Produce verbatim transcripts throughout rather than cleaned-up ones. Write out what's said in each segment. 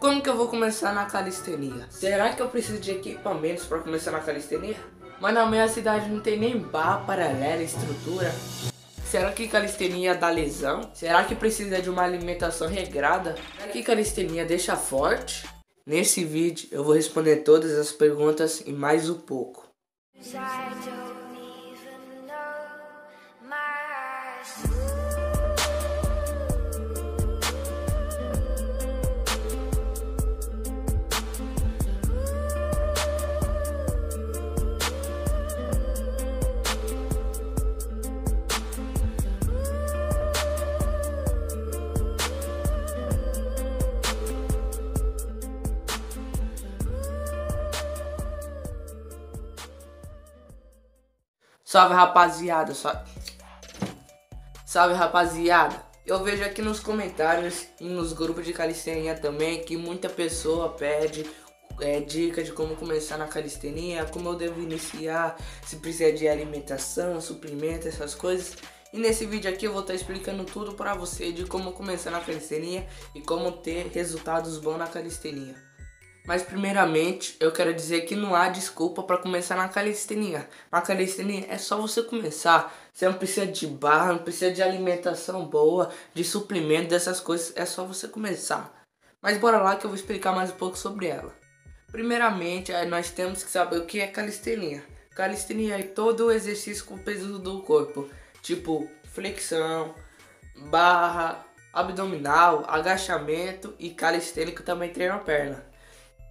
Como que eu vou começar na calistenia? Será que eu preciso de equipamentos para começar na calistenia? Mas na minha cidade não tem nem bar, paralela, estrutura. Será que calistenia dá lesão? Será que precisa de uma alimentação regrada? Será que calistenia deixa forte? Nesse vídeo eu vou responder todas as perguntas e mais um pouco. Salve rapaziada, salve... salve rapaziada, eu vejo aqui nos comentários e nos grupos de calistenia também que muita pessoa pede é, dica de como começar na calistenia, como eu devo iniciar, se precisa de alimentação, suplemento, essas coisas. E nesse vídeo aqui eu vou estar explicando tudo pra você de como começar na calistenia e como ter resultados bons na calistenia. Mas primeiramente eu quero dizer que não há desculpa para começar na calistenia. Na calistenia é só você começar. Você não precisa de barra, não precisa de alimentação boa, de suplemento, dessas coisas. É só você começar. Mas bora lá que eu vou explicar mais um pouco sobre ela. Primeiramente nós temos que saber o que é calistenia. Calistenia é todo o exercício com o peso do corpo, tipo flexão, barra, abdominal, agachamento e calistênico também treina a perna.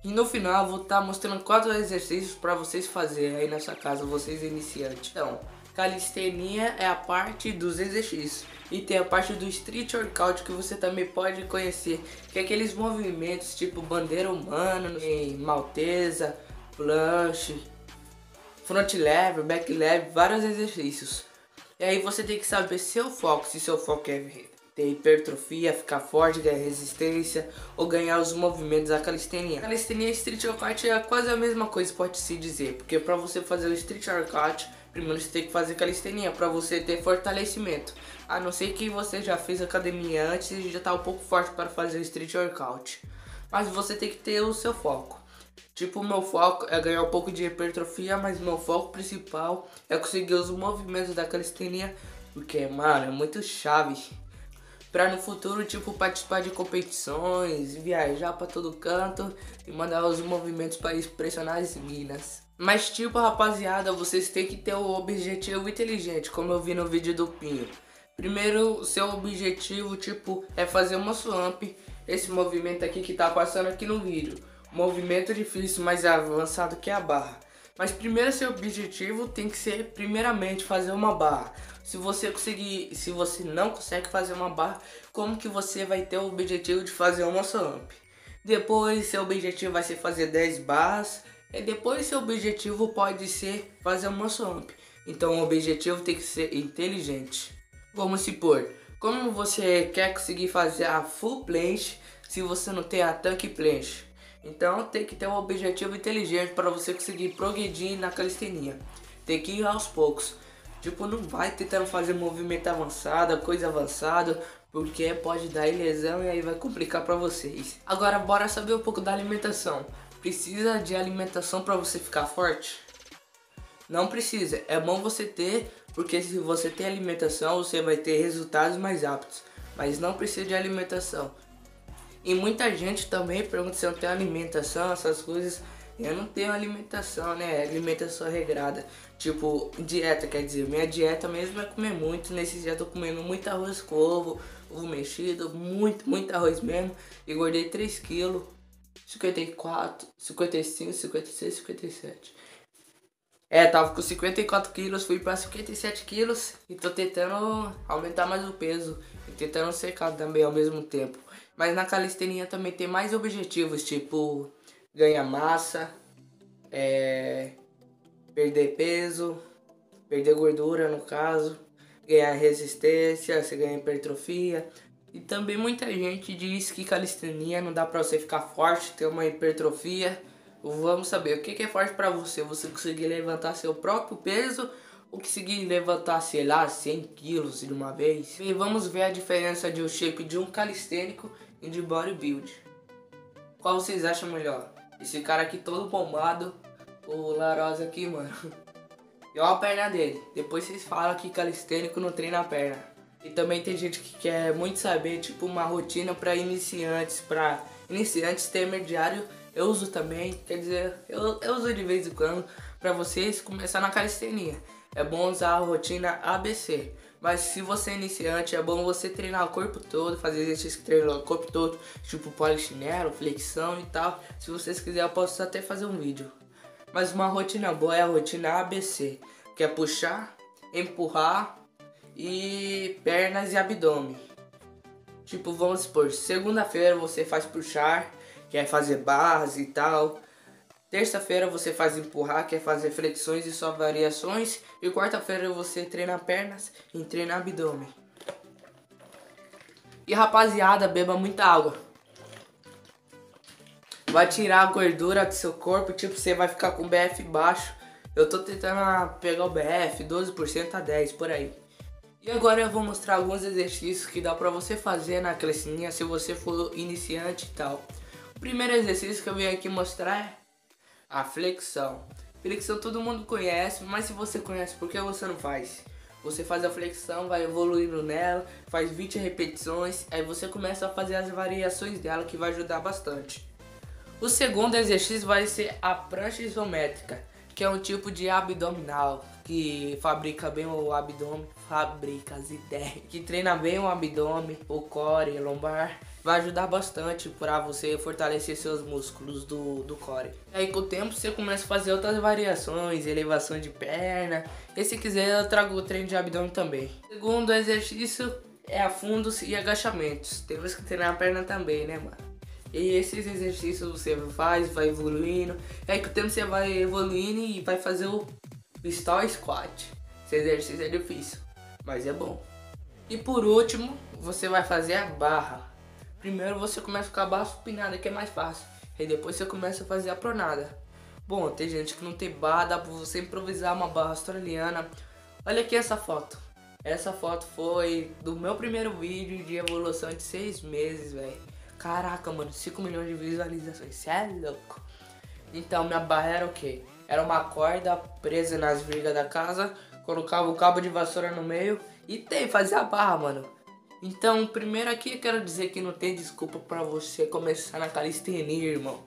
E no final eu vou estar mostrando quatro exercícios para vocês fazerem aí na sua casa, vocês iniciantes. Então, calistenia é a parte dos exercícios e tem a parte do street workout que você também pode conhecer, que é aqueles movimentos tipo bandeira humana, em maltesa, planche, front lever, back lever, vários exercícios. E aí você tem que saber seu foco, se seu foco é ter hipertrofia, ficar forte, ganhar resistência ou ganhar os movimentos da calistenia. Calistenia e street workout é quase a mesma coisa, pode-se dizer, porque para você fazer o street workout, primeiro você tem que fazer calistenia para você ter fortalecimento. A não ser que você já fez academia antes e já tá um pouco forte para fazer o street workout. Mas você tem que ter o seu foco. Tipo, o meu foco é ganhar um pouco de hipertrofia, mas meu foco principal é conseguir os movimentos da calistenia, porque, mano, é muito chave. Pra no futuro, tipo, participar de competições, viajar pra todo canto e mandar os movimentos pra impressionar as minas. Mas tipo, rapaziada, vocês têm que ter o objetivo inteligente, como eu vi no vídeo do Pinho. Primeiro, seu objetivo, tipo, é fazer uma swamp, esse movimento aqui que tá passando aqui no vídeo. Movimento difícil, mais avançado que a barra. Mas primeiro seu objetivo tem que ser, primeiramente, fazer uma barra. Se você conseguir, se você não consegue fazer uma barra, como que você vai ter o objetivo de fazer uma swamp? Depois seu objetivo vai ser fazer dez barras. E depois seu objetivo pode ser fazer uma swamp. Então o objetivo tem que ser inteligente. Vamos supor, como você quer conseguir fazer a full planche se você não tem a tank planche? Então tem que ter um objetivo inteligente para você conseguir progredir na calistenia. Tem que ir aos poucos. Tipo, não vai tentando fazer movimento avançado, coisa avançada, porque pode dar lesão e aí vai complicar para vocês. Agora bora saber um pouco da alimentação. Precisa de alimentação para você ficar forte? Não precisa. É bom você ter, porque se você tem alimentação você vai ter resultados mais rápidos. Mas não precisa de alimentação. E muita gente também pergunta se eu tenho alimentação, essas coisas. Eu não tenho alimentação, né? Alimentação regrada. Tipo, dieta, quer dizer, minha dieta mesmo é comer muito. Nesses dias eu tô comendo muito arroz com ovo, ovo mexido, muito, muito arroz mesmo. Engordei três quilos, cinquenta e quatro, cinquenta e cinco, cinquenta e seis, cinquenta e sete. É, tava com cinquenta e quatro quilos, fui pra cinquenta e sete quilos e tô tentando aumentar mais o peso e tentando secar também ao mesmo tempo. Mas na calistenia também tem mais objetivos, tipo ganhar massa, é, perder peso, perder gordura no caso, ganhar resistência, você ganha hipertrofia. E também muita gente diz que calistenia não dá pra você ficar forte, ter uma hipertrofia. Vamos saber o que é forte pra você, você conseguir levantar seu próprio peso ou conseguir levantar, sei lá, cem quilos de uma vez. E vamos ver a diferença de um shape de um calistênico e de bodybuild. Qual vocês acham melhor? Esse cara aqui todo pomado, o Larosa aqui, mano. E olha a perna dele. Depois vocês falam que calistênico não treina a perna. E também tem gente que quer muito saber, tipo, uma rotina pra iniciantes, pra iniciantes temer diário. Eu uso também, quer dizer, eu, eu uso de vez em quando pra vocês começar na calistenia. É bom usar a rotina A B C. Mas se você é iniciante, é bom você treinar o corpo todo, fazer exercício que treina o corpo todo, tipo polichinelo, flexão e tal. Se vocês quiserem, eu posso até fazer um vídeo. Mas uma rotina boa é a rotina A B C, que é puxar, empurrar e pernas e abdômen. Tipo, vamos supor, segunda-feira você faz puxar, que é fazer barras e tal. Terça-feira você faz empurrar, que é fazer flexões e só variações. E quarta-feira você treina pernas e treina abdômen. E rapaziada, beba muita água. Vai tirar a gordura do seu corpo, tipo, você vai ficar com o B F baixo. Eu tô tentando pegar o B F, doze por cento a dez por cento, por aí. E agora eu vou mostrar alguns exercícios que dá pra você fazer na calistenia se você for iniciante e tal. O primeiro exercício que eu vim aqui mostrar é a flexão. Flexão todo mundo conhece, mas se você conhece, por que você não faz? Você faz a flexão, vai evoluindo nela, faz vinte repetições, aí você começa a fazer as variações dela, que vai ajudar bastante. O segundo exercício vai ser a prancha isométrica, que é um tipo de abdominal, que fabrica bem o abdômen, fabrica as ideias, que treina bem o abdômen, o core, lombar. Vai ajudar bastante pra você fortalecer seus músculos do, do core. Aí com o tempo você começa a fazer outras variações, elevação de perna. E se quiser eu trago o treino de abdômen também. O segundo exercício é afundos e agachamentos. Temos que treinar a perna também, né, mano? E esses exercícios você faz, vai evoluindo. Aí com o tempo você vai evoluindo e vai fazer o pistol squat. Esse exercício é difícil, mas é bom. E por último, você vai fazer a barra. Primeiro você começa com a barra supinada, que é mais fácil. E depois você começa a fazer a pronada. Bom, tem gente que não tem barra, dá pra você improvisar uma barra australiana. Olha aqui essa foto. Essa foto foi do meu primeiro vídeo de evolução de seis meses, velho. Caraca, mano, cinco milhões de visualizações. Cê é louco. Então, minha barra era o quê? Era uma corda presa nas vigas da casa, colocava o cabo de vassoura no meio e tem, fazia a barra, mano. Então, primeiro aqui eu quero dizer que não tem desculpa pra você começar na calistenia, irmão.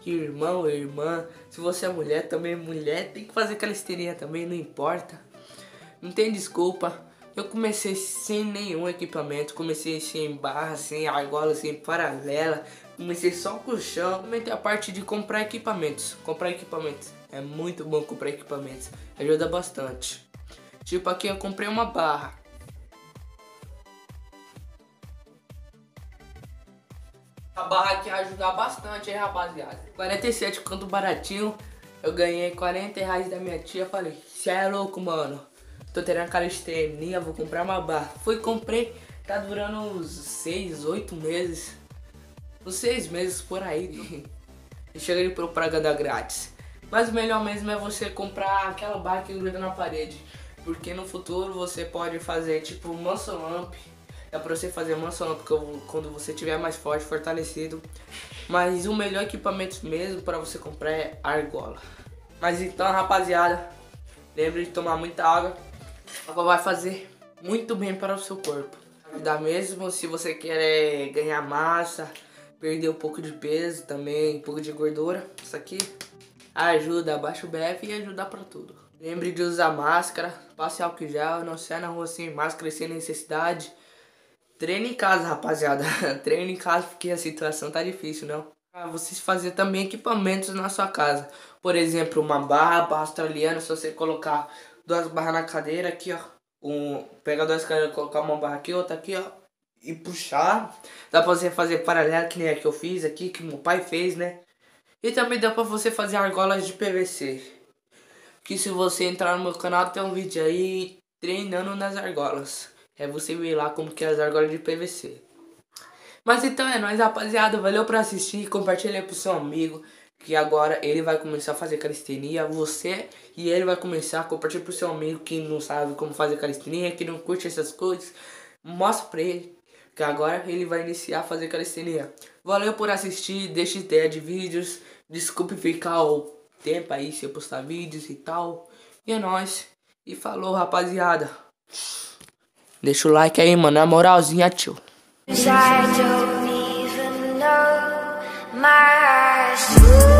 Que irmão, irmã, se você é mulher, também é mulher, tem que fazer calistenia também, não importa. Não tem desculpa. Eu comecei sem nenhum equipamento, comecei sem barra, sem argola, sem paralela. Comecei só com o chão. Comecei a parte de comprar equipamentos. Comprar equipamentos. É muito bom comprar equipamentos, ajuda bastante. Tipo, aqui eu comprei uma barra. A barra aqui vai ajudar bastante, hein, rapaziada. quarenta e sete, quanto baratinho. Eu ganhei quarenta reais da minha tia. Falei, cê é louco, mano. Tô tendo calistenia, vou comprar uma barra. Fui, comprei. Tá durando uns seis, oito meses. Uns seis meses por aí. E chega de propaganda grátis. Mas o melhor mesmo é você comprar aquela barra que gruda na parede. Porque no futuro você pode fazer tipo muscle up. É pra você fazer mansão, porque quando você tiver mais forte, fortalecido. Mas o melhor equipamento mesmo pra você comprar é argola. Mas então, rapaziada, lembre de tomar muita água. A água vai fazer muito bem para o seu corpo. Dá mesmo se você quer ganhar massa, perder um pouco de peso também, um pouco de gordura. Isso aqui ajuda, abaixa o B F e ajuda pra tudo. Lembre de usar máscara, passe álcool gel, não saia na rua sem máscara e sem necessidade. Treina em casa, rapaziada. Treina em casa porque a situação tá difícil, não? Ah, vocês fazer também equipamentos na sua casa. Por exemplo, uma barra, barra australiana. Se você colocar duas barras na cadeira aqui, ó. Um, pega duas cadeiras, colocar uma barra aqui, outra aqui, ó. E puxar. Dá pra você fazer paralelo, que nem a que eu fiz aqui, que meu pai fez, né? E também dá pra você fazer argolas de P V C. Que se você entrar no meu canal, tem um vídeo aí treinando nas argolas. É você ver lá como que é as argolas de P V C. Mas então é nóis, rapaziada. Valeu por assistir. Compartilha pro seu amigo. Que agora ele vai começar a fazer calistenia. Você e ele vai começar. Compartilha pro seu amigo que não sabe como fazer calistenia. Que não curte essas coisas. Mostra pra ele. que agora ele vai iniciar a fazer aquela ceninha. Valeu por assistir, deixa ideia de vídeos, desculpe ficar o tempo aí se eu postar vídeos e tal. E é nóis, e falou rapaziada. Deixa o like aí, mano, na moralzinha, tio. I don't even know my